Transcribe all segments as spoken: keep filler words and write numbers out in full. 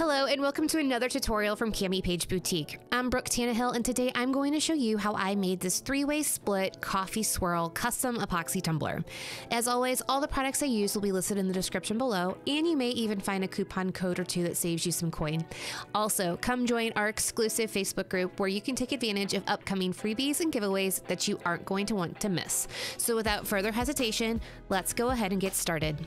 Hello and welcome to another tutorial from CamiPaige Boutique. I'm Brooke Tannehill and today I'm going to show you how I made this three-way split coffee swirl custom epoxy tumbler. As always, all the products I use will be listed in the description below, and you may even find a coupon code or two that saves you some coin. Also, come join our exclusive Facebook group where you can take advantage of upcoming freebies and giveaways that you aren't going to want to miss. So without further hesitation, let's go ahead and get started.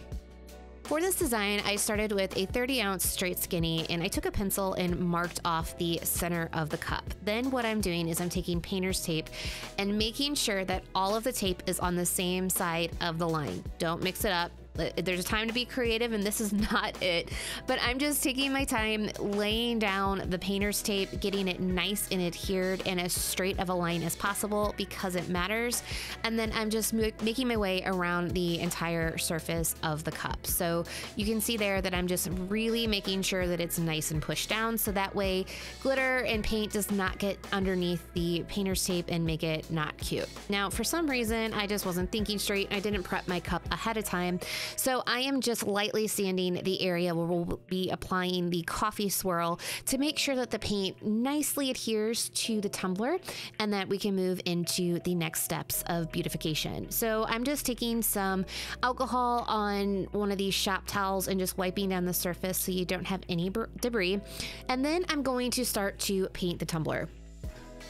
For this design, I started with a thirty ounce straight skinny, and I took a pencil and marked off the center of the cup. Then what I'm doing is I'm taking painter's tape and making sure that all of the tape is on the same side of the line. Don't mix it up. There's a time to be creative, and this is not it. But I'm just taking my time laying down the painter's tape, getting it nice and adhered and as straight of a line as possible because it matters. And then I'm just making my way around the entire surface of the cup. So you can see there that I'm just really making sure that it's nice and pushed down, so that way glitter and paint does not get underneath the painter's tape and make it not cute. Now, for some reason, I just wasn't thinking straight. I didn't prep my cup ahead of time. So I am just lightly sanding the area where we'll be applying the coffee swirl to make sure that the paint nicely adheres to the tumbler and that we can move into the next steps of beautification. So I'm just taking some alcohol on one of these shop towels and just wiping down the surface so you don't have any debris. And then I'm going to start to paint the tumbler.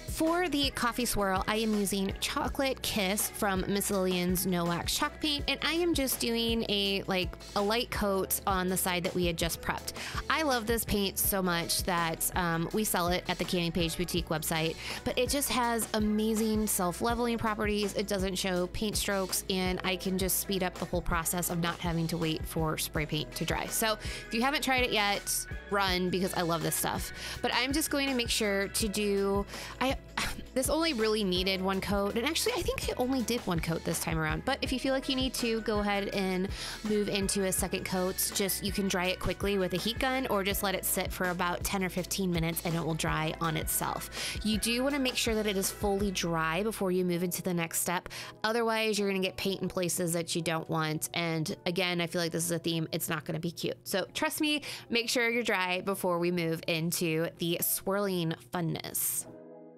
For the coffee swirl, I am using Chocolate Kiss from Miss Lillian's No Wax Chalk Paint, and I am just doing a like a light coat on the side that we had just prepped. I love this paint so much that um, we sell it at the CamiPaige Boutique website, but it just has amazing self-leveling properties. It doesn't show paint strokes, and I can just speed up the whole process of not having to wait for spray paint to dry. So if you haven't tried it yet, run, because I love this stuff. But I'm just going to make sure to do... I, This only really needed one coat, and actually I think I only did one coat this time around, but if you feel like you need to, go ahead and move into a second coat. Just you can dry it quickly with a heat gun or just let it sit for about ten or fifteen minutes and it will dry on itself. You do want to make sure that it is fully dry before you move into the next step, otherwise you're going to get paint in places that you don't want, and again, I feel like this is a theme, it's not going to be cute. So trust me, make sure you're dry before we move into the swirling funness.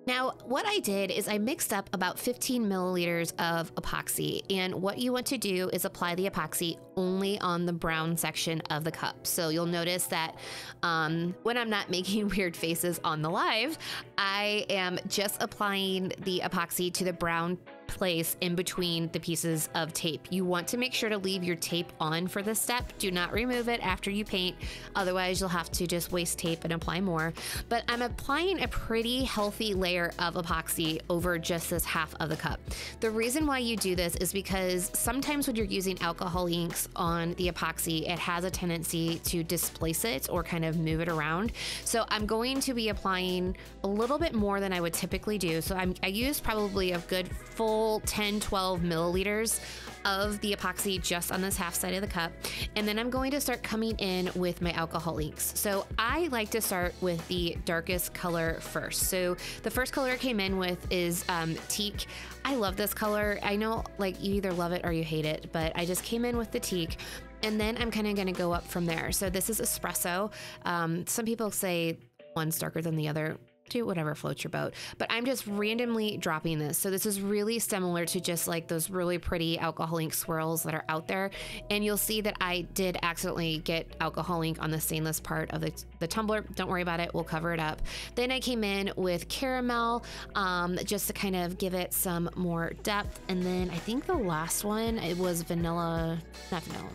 Now, what I did is I mixed up about fifteen milliliters of epoxy, and what you want to do is apply the epoxy only on the brown section of the cup. So you'll notice that um, when I'm not making weird faces on the live, I am just applying the epoxy to the brown place in between the pieces of tape. You want to make sure to leave your tape on for this step. Do not remove it after you paint, otherwise you'll have to just waste tape and apply more. But I'm applying a pretty healthy layer of epoxy over just this half of the cup. The reason why you do this is because sometimes when you're using alcohol inks on the epoxy, it has a tendency to displace it or kind of move it around. So I'm going to be applying a little bit more than I would typically do. So I'm, I use probably a good full ten, twelve milliliters of the epoxy just on this half side of the cup. And then I'm going to start coming in with my alcohol inks. So I like to start with the darkest color first. So the first color I came in with is um, teak. I love this color. I know, like, you either love it or you hate it, but I just came in with the teak. And then I'm kind of going to go up from there. So this is espresso. Um, some people say one's darker than the other. Do whatever floats your boat, but I'm just randomly dropping this. So this is really similar to just like those really pretty alcohol ink swirls that are out there. And you'll see that I did accidentally get alcohol ink on the stainless part of the, the tumbler. Don't worry about it. We'll cover it up. Then I came in with caramel, um, just to kind of give it some more depth. And then I think the last one, it was vanilla, not vanilla.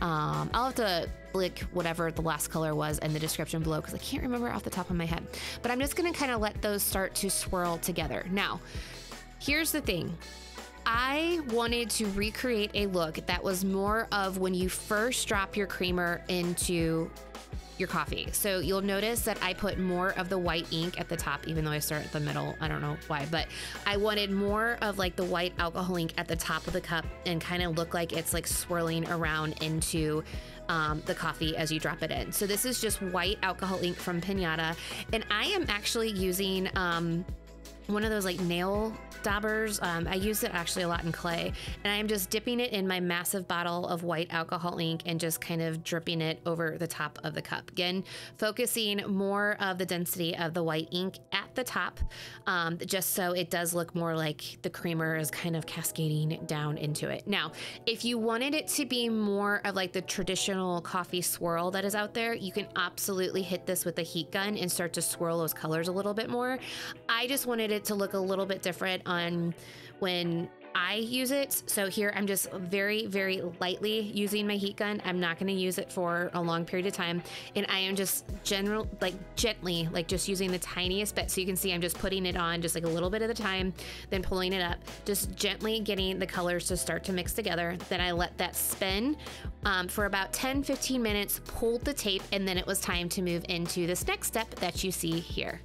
Um, I'll have to link whatever the last color was in the description below because I can't remember off the top of my head. But I'm just going to kind of let those start to swirl together. Now, here's the thing. I wanted to recreate a look that was more of when you first drop your creamer into your coffee. So you'll notice that I put more of the white ink at the top, even though I start at the middle. I don't know why, but I wanted more of like the white alcohol ink at the top of the cup and kind of look like it's like swirling around into um, the coffee as you drop it in. So this is just white alcohol ink from Pinata, and I am actually using um, one of those like nail daubers. Um, I use it actually a lot in clay, and I'm just dipping it in my massive bottle of white alcohol ink and just kind of dripping it over the top of the cup. Again, focusing more of the density of the white ink at the top, um, just so it does look more like the creamer is kind of cascading down into it. Now, if you wanted it to be more of like the traditional coffee swirl that is out there, you can absolutely hit this with a heat gun and start to swirl those colors a little bit more. I just wanted it to look a little bit different on when I use it. So here I'm just very, very lightly using my heat gun. I'm not going to use it for a long period of time. And I am just general, like gently, like just using the tiniest bit. So you can see I'm just putting it on just like a little bit at a time, then pulling it up, just gently getting the colors to start to mix together. Then I let that spin um, for about ten, fifteen minutes, pulled the tape, and then it was time to move into this next step that you see here.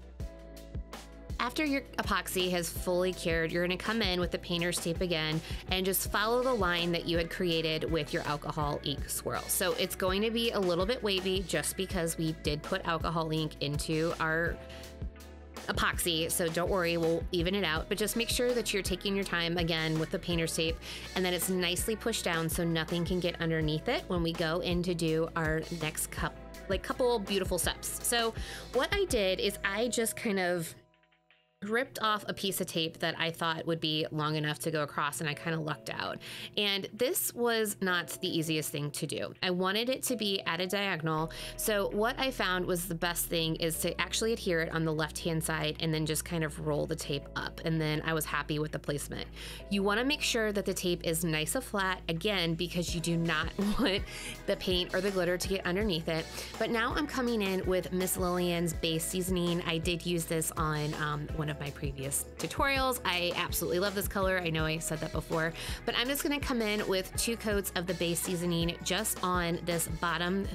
After your epoxy has fully cured, you're going to come in with the painter's tape again and just follow the line that you had created with your alcohol ink swirl. So it's going to be a little bit wavy just because we did put alcohol ink into our epoxy, so don't worry, we'll even it out, but just make sure that you're taking your time again with the painter's tape and that it's nicely pushed down so nothing can get underneath it when we go in to do our next cup, like couple beautiful steps. So what I did is I just kind of ripped off a piece of tape that I thought would be long enough to go across, and I kind of lucked out. And this was not the easiest thing to do. I wanted it to be at a diagonal. So what I found was the best thing is to actually adhere it on the left-hand side and then just kind of roll the tape up. And then I was happy with the placement. You want to make sure that the tape is nice and flat again, because you do not want the paint or the glitter to get underneath it. But now I'm coming in with Miss Lillian's base seasoning. I did use this on um, one of my previous tutorials. I absolutely love this color. I know I said that before, but I'm just going to come in with two coats of the base seasoning just on this bottom,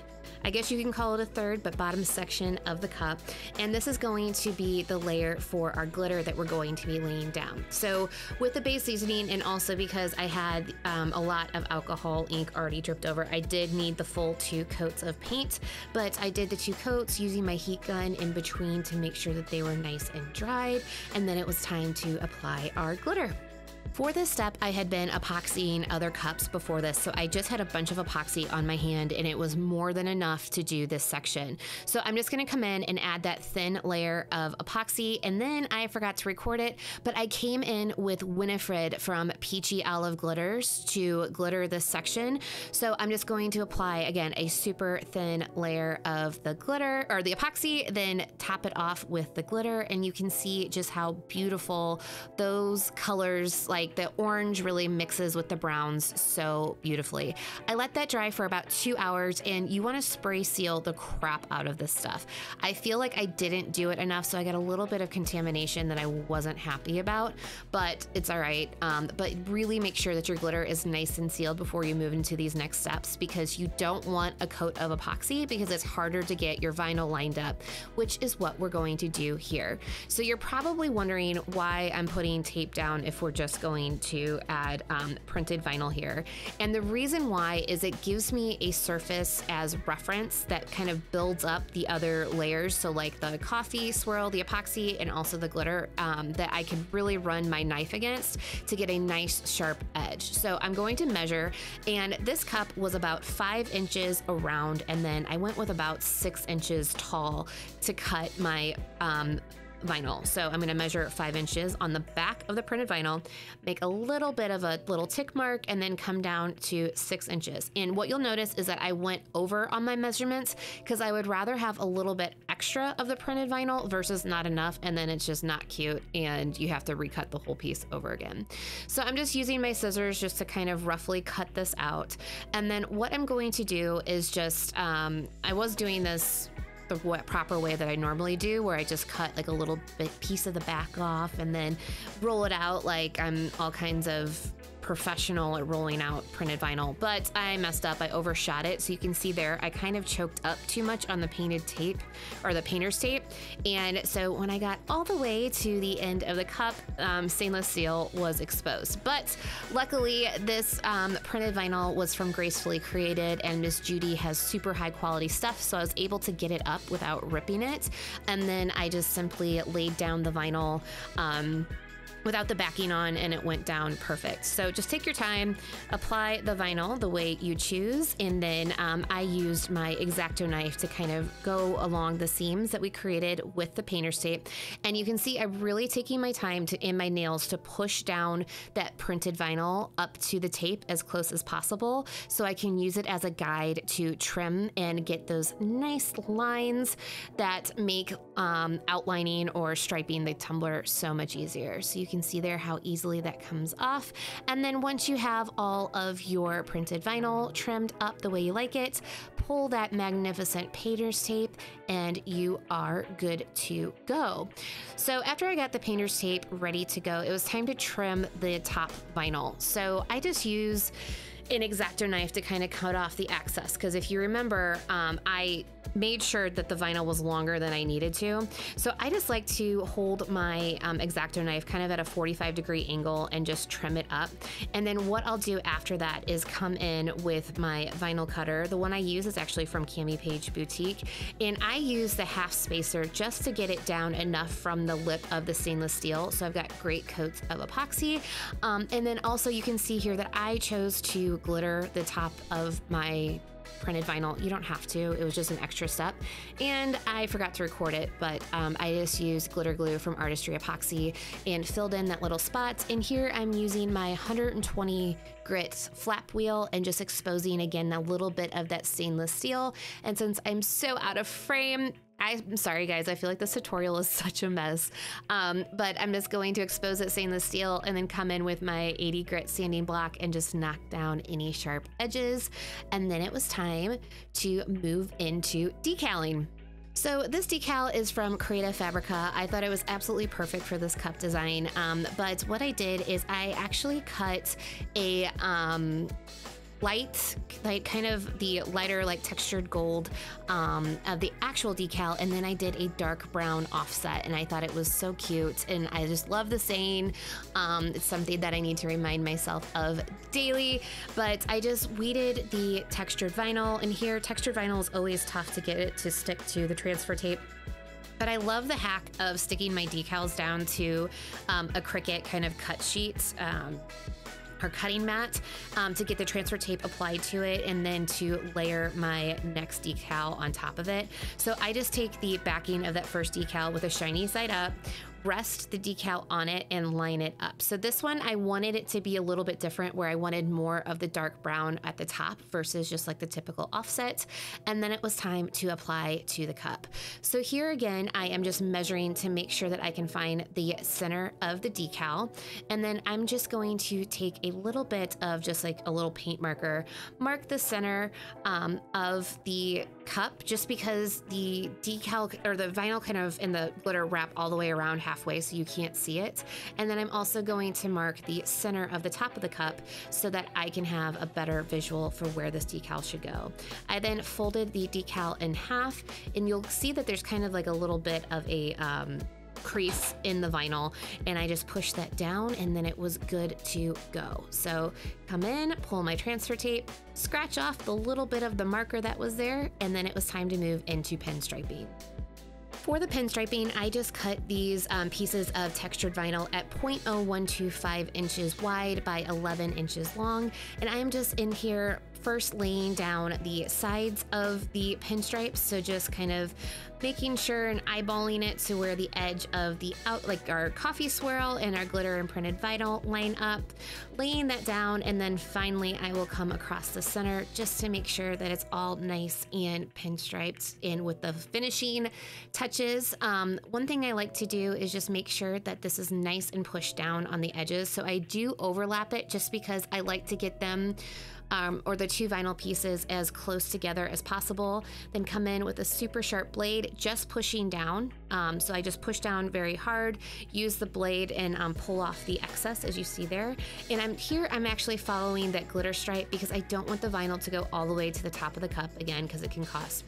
I guess you can call it a third, but bottom section of the cup. And this is going to be the layer for our glitter that we're going to be laying down. So with the base seasoning, and also because I had um, a lot of alcohol ink already dripped over, I did need the full two coats of paint, but I did the two coats using my heat gun in between to make sure that they were nice and dried. And then it was time to apply our glitter. For this step, I had been epoxying other cups before this, so I just had a bunch of epoxy on my hand and it was more than enough to do this section. So I'm just going to come in and add that thin layer of epoxy, and then I forgot to record it, but I came in with Winifred from Peachy Olive Glitters to glitter this section. So I'm just going to apply, again, a super thin layer of the glitter, or the epoxy, then top it off with the glitter, and you can see just how beautiful those colors, like Like the orange really mixes with the browns so beautifully. I let that dry for about two hours, and you want to spray seal the crap out of this stuff. I feel like I didn't do it enough, so I got a little bit of contamination that I wasn't happy about, but it's all right. Um, but really make sure that your glitter is nice and sealed before you move into these next steps, because you don't want a coat of epoxy because it's harder to get your vinyl lined up, which is what we're going to do here. So you're probably wondering why I'm putting tape down if we're just going Going to add um, printed vinyl here. And the reason why is it gives me a surface as reference that kind of builds up the other layers. So like the coffee swirl, the epoxy, and also the glitter um, that I could really run my knife against to get a nice sharp edge. So I'm going to measure, and this cup was about five inches around, and then I went with about six inches tall to cut my um, vinyl. So I'm going to measure five inches on the back of the printed vinyl, make a little bit of a little tick mark, and then come down to six inches. And what you'll notice is that I went over on my measurements because I would rather have a little bit extra of the printed vinyl versus not enough. And then it's just not cute and you have to recut the whole piece over again. So I'm just using my scissors just to kind of roughly cut this out. And then what I'm going to do is just, um, I was doing this the what proper way that I normally do, where I just cut like a little bit piece of the back off and then roll it out like I'm all kinds of professional at rolling out printed vinyl, but I messed up. I overshot it. So you can see there, I kind of choked up too much on the painted tape or the painter's tape. And so when I got all the way to the end of the cup, um, stainless steel was exposed. But luckily this um, printed vinyl was from Gracefully Created, and Miss Judy has super high quality stuff. So I was able to get it up without ripping it. And then I just simply laid down the vinyl um, without the backing on, and it went down perfect. So just take your time, apply the vinyl the way you choose, and then um, I used my X-Acto knife to kind of go along the seams that we created with the painter's tape. And you can see I'm really taking my time to in my nails to push down that printed vinyl up to the tape as close as possible, so I can use it as a guide to trim and get those nice lines that make um, outlining or striping the tumbler so much easier. So you can see there how easily that comes off. And then once you have all of your printed vinyl trimmed up the way you like it, pull that magnificent painter's tape and you are good to go. So after I got the painter's tape ready to go, it was time to trim the top vinyl. So I just use an X-Acto knife to kind of cut off the excess, because if you remember, um, I made sure that the vinyl was longer than I needed to. So I just like to hold my um, X-Acto knife kind of at a forty-five degree angle and just trim it up. And then what I'll do after that is come in with my vinyl cutter. The one I use is actually from CamiPaige Boutique. And I use the half spacer just to get it down enough from the lip of the stainless steel. So I've got great coats of epoxy. Um, and then also you can see here that I chose to glitter the top of my printed vinyl. You don't have to, it was just an extra step. And I forgot to record it, but um, I just used glitter glue from Artistry Epoxy and filled in that little spot. And here I'm using my one hundred twenty grit flap wheel and just exposing again a little bit of that stainless steel. And since I'm so out of frame, I'm sorry guys, I feel like this tutorial is such a mess, um, but I'm just going to expose that stainless steel and then come in with my eighty grit sanding block and just knock down any sharp edges. And then it was time to move into decaling. So this decal is from Creative Fabrica. I thought it was absolutely perfect for this cup design, um, but what I did is I actually cut a um, light, like kind of the lighter, like textured gold um, of the actual decal, and then I did a dark brown offset, and I thought it was so cute, and I just love the saying. Um, it's something that I need to remind myself of daily. But I just weeded the textured vinyl, and here textured vinyl is always tough to get it to stick to the transfer tape. But I love the hack of sticking my decals down to um, a Cricut kind of cut sheet. Um, Her cutting mat um, to get the transfer tape applied to it, and then to layer my next decal on top of it. So I just take the backing of that first decal with a shiny side up, rest the decal on it, and line it up. So this one, I wanted it to be a little bit different, where I wanted more of the dark brown at the top versus just like the typical offset. And then it was time to apply to the cup. So here again, I am just measuring to make sure that I can find the center of the decal. And then I'm just going to take a little bit of just like a little paint marker, mark the center um, of the cup, just because the decal or the vinyl kind of in the glitter wrap all the way around halfway, so you can't see it. And then I'm also going to mark the center of the top of the cup so that I can have a better visual for where this decal should go. I then folded the decal in half, and you'll see that there's kind of like a little bit of a um, crease in the vinyl, and I just pushed that down, and then it was good to go. So come in, pull my transfer tape, scratch off the little bit of the marker that was there, and then it was time to move into pinstriping. For the pinstriping, I just cut these um, pieces of textured vinyl at zero point zero one two five inches wide by eleven inches long, and I am just in here first laying down the sides of the pinstripes, so just kind of making sure and eyeballing it to where the edge of the out, like our coffee swirl and our glitter and printed vinyl line up, laying that down, and then finally I will come across the center just to make sure that it's all nice and pinstriped in with the finishing touches. Um, one thing I like to do is just make sure that this is nice and pushed down on the edges. So I do overlap it just because I like to get them um, or the two vinyl pieces as close together as possible. Then come in with a super sharp blade, just pushing down. Um, so I just push down very hard, use the blade and um, pull off the excess as you see there. And I'm here, I'm actually following that glitter stripe because I don't want the vinyl to go all the way to the top of the cup again, because it can cause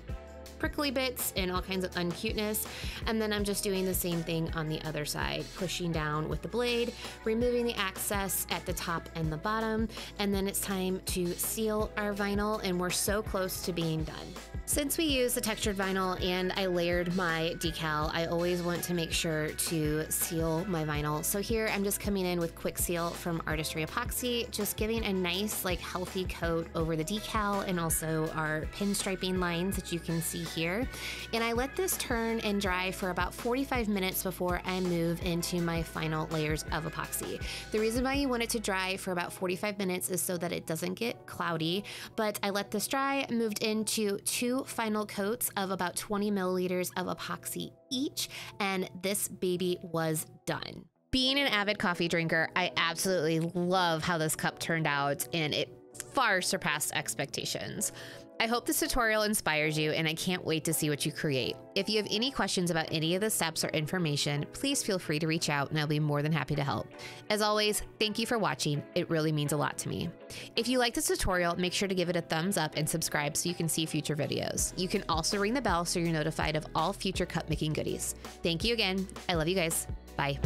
prickly bits and all kinds of uncuteness. And then I'm just doing the same thing on the other side, pushing down with the blade, removing the excess at the top and the bottom, and then it's time to seal our vinyl, and we're so close to being done. Since we use the textured vinyl and I layered my decal, I always want to make sure to seal my vinyl. So here I'm just coming in with Quick Seal from Artistry Epoxy, just giving a nice, like, healthy coat over the decal and also our pinstriping lines that you can see here. And I let this turn and dry for about forty-five minutes before I move into my final layers of epoxy. The reason why you want it to dry for about forty-five minutes is so that it doesn't get cloudy, but I let this dry, moved into two final coats of about twenty milliliters of epoxy each, and this baby was done. Being an avid coffee drinker, I absolutely love how this cup turned out, and it far surpassed expectations. I hope this tutorial inspires you, and I can't wait to see what you create. If you have any questions about any of the steps or information, please feel free to reach out and I'll be more than happy to help. As always, thank you for watching. It really means a lot to me. If you like this tutorial, make sure to give it a thumbs up and subscribe so you can see future videos. You can also ring the bell so you're notified of all future cup making goodies. Thank you again. I love you guys. Bye.